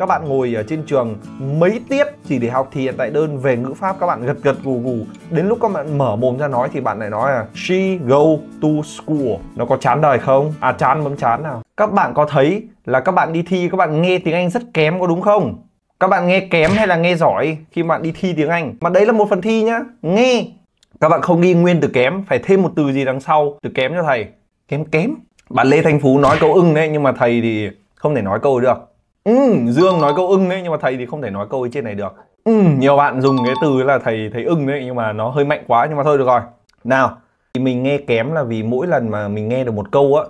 các bạn ngồi ở trên trường mấy tiết chỉ để học thì hiện tại đơn về ngữ pháp các bạn gật gật gù gù, đến lúc các bạn mở mồm ra nói thì bạn lại nói là she go to school. Nó có chán đời không? À chán bấm chán nào. Các bạn có thấy là các bạn đi thi các bạn nghe tiếng Anh rất kém có đúng không? Các bạn nghe kém hay là nghe giỏi khi bạn đi thi tiếng Anh? Mà đấy là một phần thi nhá, nghe. Các bạn không ghi nguyên từ kém, phải thêm một từ gì đằng sau từ kém cho thầy. Kém kém. Bạn Lê Thanh Phú nói câu ưng đấy, nhưng mà thầy thì không thể nói câu được. Dương nói câu ưng đấy, nhưng mà thầy thì không thể nói câu trên này được. Nhiều bạn dùng cái từ là thầy ưng đấy, nhưng mà nó hơi mạnh quá, nhưng mà thôi được rồi. Nào, thì mình nghe kém là vì mỗi lần mà mình nghe được một câu á,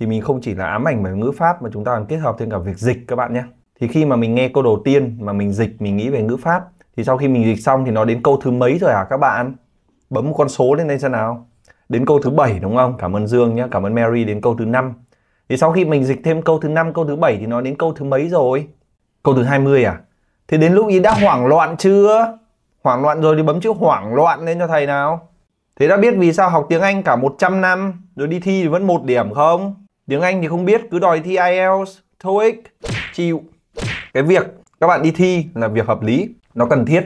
thì mình không chỉ là ám ảnh bởi ngữ pháp mà chúng ta còn kết hợp thêm cả việc dịch các bạn nhé. Thì khi mà mình nghe câu đầu tiên mà mình dịch, mình nghĩ về ngữ pháp, thì sau khi mình dịch xong thì nó đến câu thứ mấy rồi hả các bạn? Bấm một con số lên đây xem nào. Đến câu thứ 7 đúng không? Cảm ơn Dương nhé, cảm ơn Mary. Đến câu thứ 5. Thì sau khi mình dịch thêm câu thứ 5, câu thứ 7 thì nó đến câu thứ mấy rồi? Câu thứ 20 à? Thì đến lúc ý đã hoảng loạn chưa? Hoảng loạn rồi thì bấm chữ hoảng loạn lên cho thầy nào. Thế đã biết vì sao học tiếng Anh cả 100 năm rồi đi thi thì vẫn 1 điểm không? Tiếng Anh thì không biết, cứ đòi thi IELTS, TOEIC, chịu. Cái việc các bạn đi thi là việc hợp lý, nó cần thiết.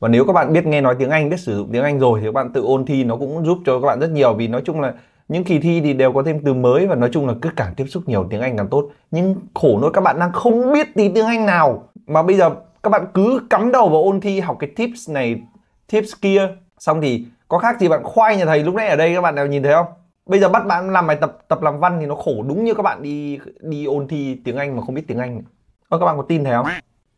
Và nếu các bạn biết nghe nói tiếng Anh, biết sử dụng tiếng Anh rồi thì các bạn tự ôn thi nó cũng giúp cho các bạn rất nhiều. Vì nói chung là những kỳ thi thì đều có thêm từ mới, và nói chung là cứ càng tiếp xúc nhiều tiếng Anh càng tốt. Nhưng khổ nỗi các bạn đang không biết tí tiếng Anh nào, mà bây giờ các bạn cứ cắm đầu vào ôn thi, học cái tips này, tips kia, xong thì có khác gì bạn khoai nhà thầy lúc nãy ở đây, các bạn nào nhìn thấy không? Bây giờ bắt bạn làm bài tập làm văn thì nó khổ đúng như các bạn đi ôn thi tiếng Anh mà không biết tiếng Anh. Ơ các bạn có tin thế không?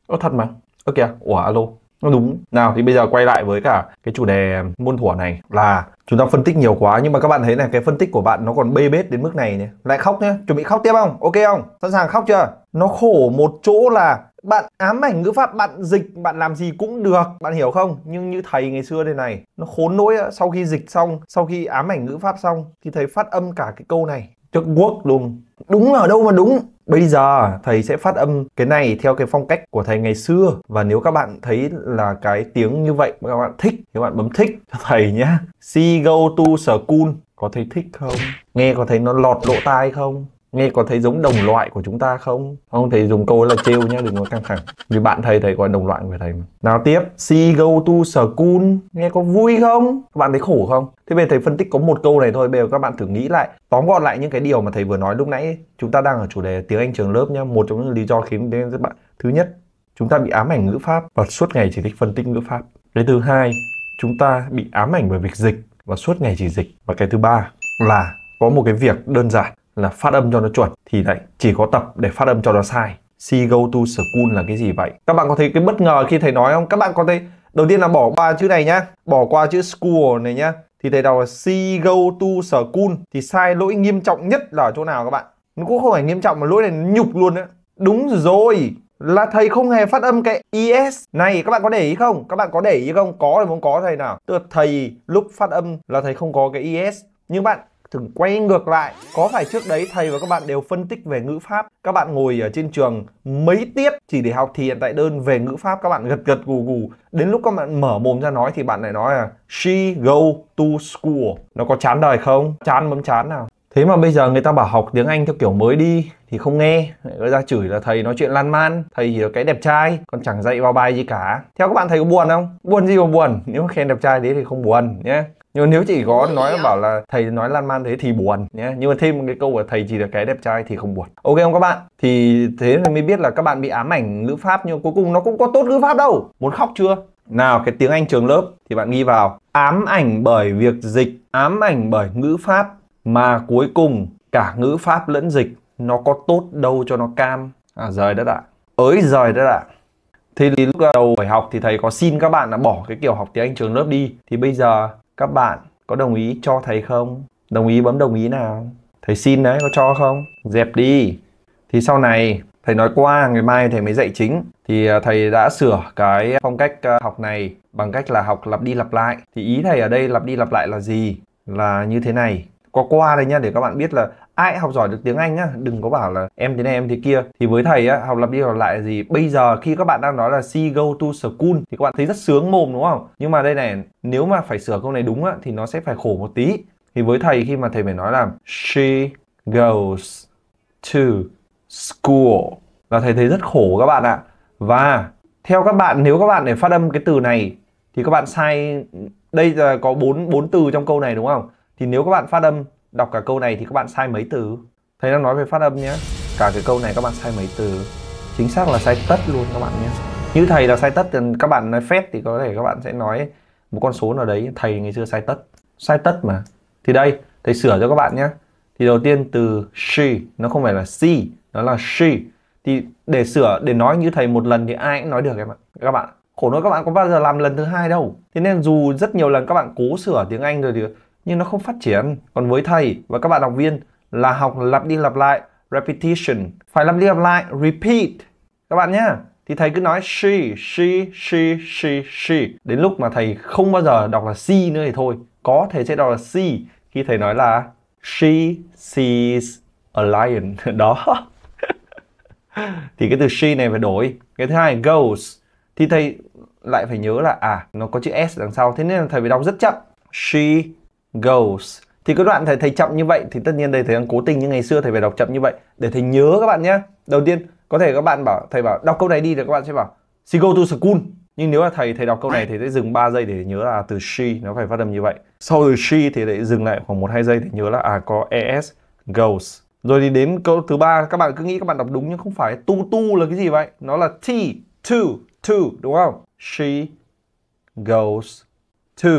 Ơ thật mà. Ơ kìa, ủa alo. Nó đúng. Nào thì bây giờ quay lại với cả cái chủ đề muôn thuở này là chúng ta phân tích nhiều quá, nhưng mà các bạn thấy là cái phân tích của bạn nó còn bê bết đến mức này này. Lại khóc nhá, chuẩn bị khóc tiếp không? Ok không? Sẵn sàng khóc chưa? Nó khổ một chỗ là bạn ám ảnh ngữ pháp, bạn dịch, bạn làm gì cũng được, bạn hiểu không? Nhưng như thầy ngày xưa đây này, nó khốn nỗi á, sau khi dịch xong, sau khi ám ảnh ngữ pháp xong thì thầy phát âm cả cái câu này trước quốc luôn. Đúng ở đâu mà đúng. Bây giờ thầy sẽ phát âm cái này theo cái phong cách của thầy ngày xưa. Và nếu các bạn thấy là cái tiếng như vậy các bạn thích thì các bạn bấm thích cho thầy nhá. She go to school. Có thấy thích không? Nghe có thấy nó lọt lỗ tai không? Nghe có thấy giống đồng loại của chúng ta không? Không, thầy dùng câu là trêu nhá, đừng có căng thẳng. Vì bạn thầy gọi đồng loại của thầy mà. Nào tiếp. She go to school. Nghe có vui không? Các bạn thấy khổ không? Thế bây giờ thầy phân tích có một câu này thôi. Bây giờ các bạn thử nghĩ lại, tóm gọn lại những cái điều mà thầy vừa nói lúc nãy ấy. Chúng ta đang ở chủ đề tiếng Anh trường lớp nhá. Một trong những lý do khiến đến các bạn, thứ nhất, chúng ta bị ám ảnh ngữ pháp và suốt ngày chỉ thích phân tích ngữ pháp. Cái thứ hai, chúng ta bị ám ảnh bởi việc dịch và suốt ngày chỉ dịch. Và cái thứ ba là có một cái việc đơn giản là phát âm cho nó chuẩn thì lại chỉ có tập để phát âm cho nó sai. She go to school là cái gì vậy? Các bạn có thấy cái bất ngờ khi thầy nói không? Các bạn có thấy đầu tiên là bỏ qua chữ này nhá, bỏ qua chữ school này nhá, thì thầy đọc là she go to school thì sai. Lỗi nghiêm trọng nhất là ở chỗ nào các bạn? Nó cũng không phải nghiêm trọng mà lỗi này nhục luôn á. Đúng rồi, là thầy không hề phát âm cái ES này. Các bạn có để ý không? Các bạn có để ý không? Có thì muốn có thầy nào. Tức là thầy lúc phát âm là thầy không có cái ES. Nhưng bạn thử quay ngược lại, có phải trước đấy thầy và các bạn đều phân tích về ngữ pháp? Các bạn ngồi ở trên trường mấy tiết chỉ để học thì hiện tại đơn về ngữ pháp các bạn gật gật gù gù, đến lúc các bạn mở mồm ra nói thì bạn lại nói là she go to school. Nó có chán đời không? Chán bấm chán nào. Thế mà bây giờ người ta bảo học tiếng Anh theo kiểu mới đi thì không nghe, người ta chửi là thầy nói chuyện lan man, thầy chỉ là cái đẹp trai còn chẳng dạy vào bài gì cả. Theo các bạn thầy có buồn không? Buồn gì mà buồn, nếu mà khen đẹp trai thế thì không buồn nhé. Nhưng mà nếu chỉ có nói là bảo là thầy nói lan man thế thì buồn nhé. Nhưng mà thêm một cái câu là thầy chỉ là cái đẹp trai thì không buồn. Ok không các bạn? Thì thế mới biết là các bạn bị ám ảnh ngữ pháp, nhưng cuối cùng nó cũng có tốt ngữ pháp đâu. Muốn khóc chưa? Nào, cái tiếng Anh trường lớp thì bạn ghi vào ám ảnh bởi việc dịch, ám ảnh bởi ngữ pháp, mà cuối cùng cả ngữ pháp lẫn dịch nó có tốt đâu cho nó cam. À giời đất ạ. Ới giời đất ạ. Thì lúc đầu phải học thì thầy có xin các bạn là bỏ cái kiểu học tiếng Anh trường lớp đi. Thì bây giờ các bạn có đồng ý cho thầy không? Đồng ý bấm đồng ý nào. Thầy xin đấy, có cho không? Dẹp đi. Thì sau này thầy nói qua, ngày mai thầy mới dạy chính. Thì thầy đã sửa cái phong cách học này bằng cách là học lặp đi lặp lại. Thì ý thầy ở đây lặp đi lặp lại là gì? Là như thế này. Có qua đây nhá, để các bạn biết là ai học giỏi được tiếng Anh nhá, đừng có bảo là em thế này em thế kia. Thì với thầy á, học lặp đi lặp lại là gì? Bây giờ khi các bạn đang nói là she go to school thì các bạn thấy rất sướng mồm đúng không? Nhưng mà đây này, nếu mà phải sửa câu này đúng á thì nó sẽ phải khổ một tí. Thì với thầy khi mà thầy phải nói là she goes to school là thầy thấy rất khổ các bạn ạ. Và theo các bạn, nếu các bạn để phát âm cái từ này thì các bạn sai. Đây là có 4 từ trong câu này đúng không? Thì nếu các bạn phát âm đọc cả câu này thì các bạn sai mấy từ? Thầy đang nói về phát âm nhé. Cả cái câu này các bạn sai mấy từ? Chính xác là sai tất luôn các bạn nhé. Như thầy là sai tất, thì các bạn nói phép thì có thể các bạn sẽ nói một con số nào đấy. Thầy ngày xưa sai tất. Sai tất mà. Thì đây, thầy sửa cho các bạn nhé. Thì đầu tiên từ she, nó không phải là she, nó là she. Thì để sửa, để nói như thầy một lần thì ai cũng nói được em ạ. Các bạn, khổ nỗi các bạn có bao giờ làm lần thứ hai đâu. Thế nên dù rất nhiều lần các bạn cố sửa tiếng Anh rồi thì nhưng nó không phát triển. Còn với thầy và các bạn học viên là học lặp đi lặp lại, repetition. Phải lặp đi lặp lại, repeat. Các bạn nhé. Thì thầy cứ nói she. Đến lúc mà thầy không bao giờ đọc là she nữa thì thôi. Có thầy sẽ đọc là she khi thầy nói là she sees a lion. Đó. Thì cái từ she này phải đổi. Cái thứ hai goes. Thì thầy lại phải nhớ là nó có chữ S đằng sau. Thế nên là thầy phải đọc rất chậm. She goes. Thì cái đoạn thầy chậm như vậy thì tất nhiên đây thầy đang cố tình như ngày xưa thầy phải đọc chậm như vậy để thầy nhớ các bạn nhé. Đầu tiên có thể các bạn bảo thầy bảo đọc câu này đi thì các bạn sẽ bảo she go to school. Nhưng nếu là thầy đọc câu này thì sẽ dừng 3 giây để nhớ là từ she nó phải phát âm như vậy. Sau từ she thì lại dừng lại khoảng 1-2 giây để nhớ là có es goes. Rồi thì đến câu thứ ba các bạn cứ nghĩ các bạn đọc đúng nhưng không phải. Tu là cái gì vậy? Nó là t, to đúng không? She goes to.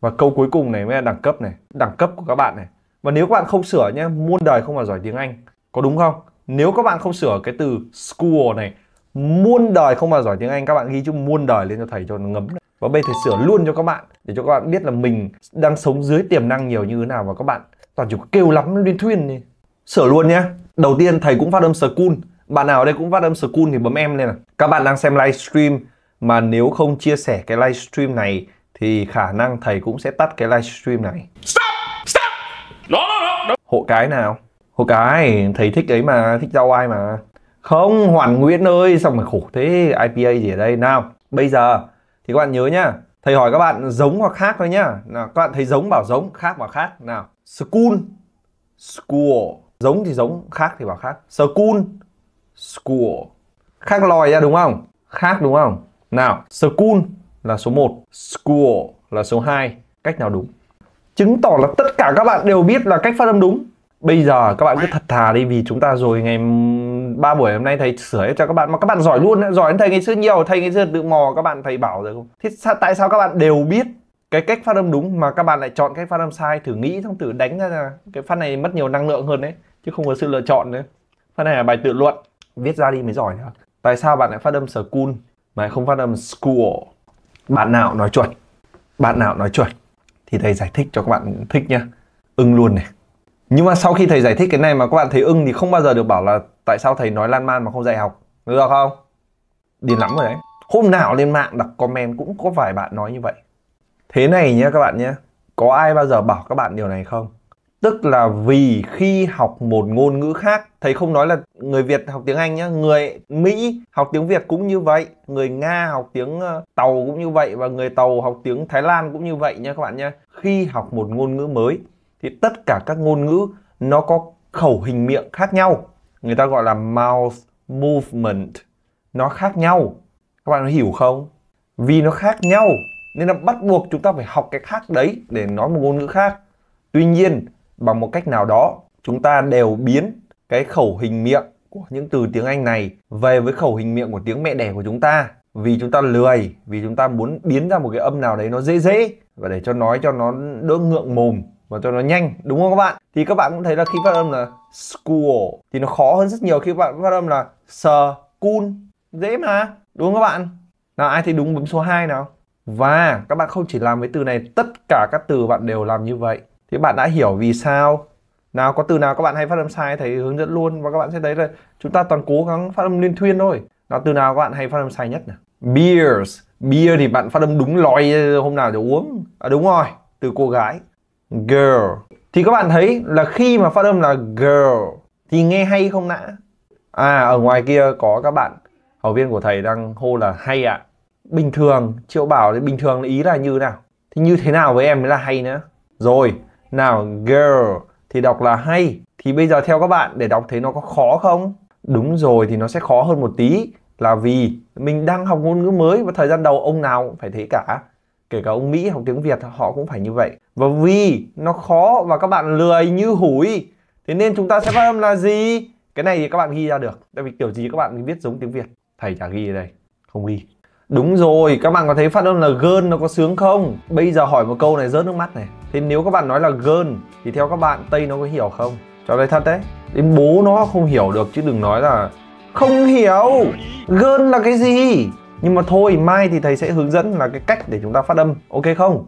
Và câu cuối cùng này mới là đẳng cấp này. Đẳng cấp của các bạn này. Và nếu các bạn không sửa nhé, muôn đời không mà giỏi tiếng Anh. Có đúng không? Nếu các bạn không sửa cái từ school này, muôn đời không mà giỏi tiếng Anh. Các bạn ghi chữ muôn đời lên cho thầy cho nó ngấm. Và bây giờ thầy sửa luôn cho các bạn, để cho các bạn biết là mình đang sống dưới tiềm năng nhiều như thế nào. Và các bạn toàn chỉ kêu lắm liên thuyên đi. Sửa luôn nhé. Đầu tiên thầy cũng phát âm school. Bạn nào ở đây cũng phát âm school thì bấm em lên nào. Các bạn đang xem livestream mà nếu không chia sẻ cái livestream này thì khả năng thầy cũng sẽ tắt cái livestream này. Stop. No. Hộ cái nào? Hộ cái, thầy thích ấy mà, thích rau ai mà. Không, Hoàn Nguyễn ơi, xong rồi khổ thế, IPA gì ở đây nào. Bây giờ thì các bạn nhớ nhá, thầy hỏi các bạn giống hoặc khác thôi nhá. Nào, các bạn thấy giống bảo giống, khác bảo khác nào. School. Giống thì giống, khác thì bảo khác. School. Khác lòi ra đúng không? Khác đúng không? Nào, school là số 1, school là số 2. Cách nào đúng? Chứng tỏ là tất cả các bạn đều biết là cách phát âm đúng. Bây giờ các bạn cứ thật thà đi, vì chúng ta rồi ngày 3 buổi hôm nay thầy sửa cho các bạn. Mà các bạn giỏi luôn, giỏi hơn thầy ngày xưa nhiều. Thầy ngày xưa tự mò các bạn, thầy bảo rồi không? Thế tại sao các bạn đều biết cái cách phát âm đúng mà các bạn lại chọn cách phát âm sai? Thử nghĩ xong thử đánh ra là cái phát này mất nhiều năng lượng hơn đấy, chứ không có sự lựa chọn nữa. Phát này là bài tự luận, viết ra đi mới giỏi nữa. Tại sao bạn lại phát âm school mà không phát âm school? Bạn nào nói chuẩn thì thầy giải thích cho các bạn thích nhá. Ưng luôn này. Nhưng mà sau khi thầy giải thích cái này mà các bạn thấy ưng thì không bao giờ được bảo là tại sao thầy nói lan man mà không dạy học. Được không? Điên lắm rồi đấy. Hôm nào lên mạng đọc comment cũng có vài bạn nói như vậy. Thế này nhé các bạn nhé. Có ai bao giờ bảo các bạn điều này không? Tức là vì khi học một ngôn ngữ khác, thầy không nói là người Việt học tiếng Anh nhé, người Mỹ học tiếng Việt cũng như vậy, người Nga học tiếng Tàu cũng như vậy, và người Tàu học tiếng Thái Lan cũng như vậy nhé các bạn nhé. Khi học một ngôn ngữ mới thì tất cả các ngôn ngữ nó có khẩu hình miệng khác nhau. Người ta gọi là mouth movement. Nó khác nhau. Các bạn hiểu không? Vì nó khác nhau nên là bắt buộc chúng ta phải học cái khác đấy để nói một ngôn ngữ khác. Tuy nhiên, bằng một cách nào đó chúng ta đều biến cái khẩu hình miệng của những từ tiếng Anh này về với khẩu hình miệng của tiếng mẹ đẻ của chúng ta. Vì chúng ta lười, vì chúng ta muốn biến ra một cái âm nào đấy nó dễ và để cho nói cho nó đỡ ngượng mồm và cho nó nhanh, đúng không các bạn? Thì các bạn cũng thấy là khi phát âm là school thì nó khó hơn rất nhiều khi các bạn phát âm là school. Dễ mà, đúng không các bạn? Nào, ai thấy đúng bấm số 2 nào. Và các bạn không chỉ làm với từ này, tất cả các từ bạn đều làm như vậy. Thế bạn đã hiểu vì sao nào có từ nào các bạn hay phát âm sai, thầy hướng dẫn luôn. Và các bạn sẽ thấy là chúng ta toàn cố gắng phát âm liên thuyên thôi. Nào, từ nào các bạn hay phát âm sai nhất nào? Beer thì bạn phát âm đúng lòi, hôm nào để uống. Đúng rồi, từ cô gái. Girl. Thì các bạn thấy là khi mà phát âm là girl thì nghe hay không nã? Ở ngoài kia có các bạn học viên của thầy đang hô là hay ạ. Bình thường, Triệu bảo thì bình thường ý là như nào? Thì như thế nào với em mới là hay nữa. Rồi, nào girl thì đọc là hay. Thì bây giờ theo các bạn để đọc thấy nó có khó không? Đúng rồi, thì nó sẽ khó hơn một tí. là vì mình đang học ngôn ngữ mới và thời gian đầu ông nào cũng phải thế cả. Kể cả ông Mỹ học tiếng Việt họ cũng phải như vậy. Và vì nó khó và các bạn lười như hủi, thế nên chúng ta sẽ phát âm là gì? Cái này thì các bạn ghi ra được. Tại vì kiểu gì các bạn viết giống tiếng Việt. Thầy chả ghi ở đây, không ghi. Đúng rồi, các bạn có thấy phát âm là girl nó có sướng không? Bây giờ hỏi một câu này rớt nước mắt này. Thế nếu các bạn nói là girl thì theo các bạn Tây nó có hiểu không? Cho đây thật đấy. Đến bố nó không hiểu được chứ đừng nói là không hiểu. Girl là cái gì? Nhưng mà thôi, mai thì thầy sẽ hướng dẫn là cái cách để chúng ta phát âm, ok không?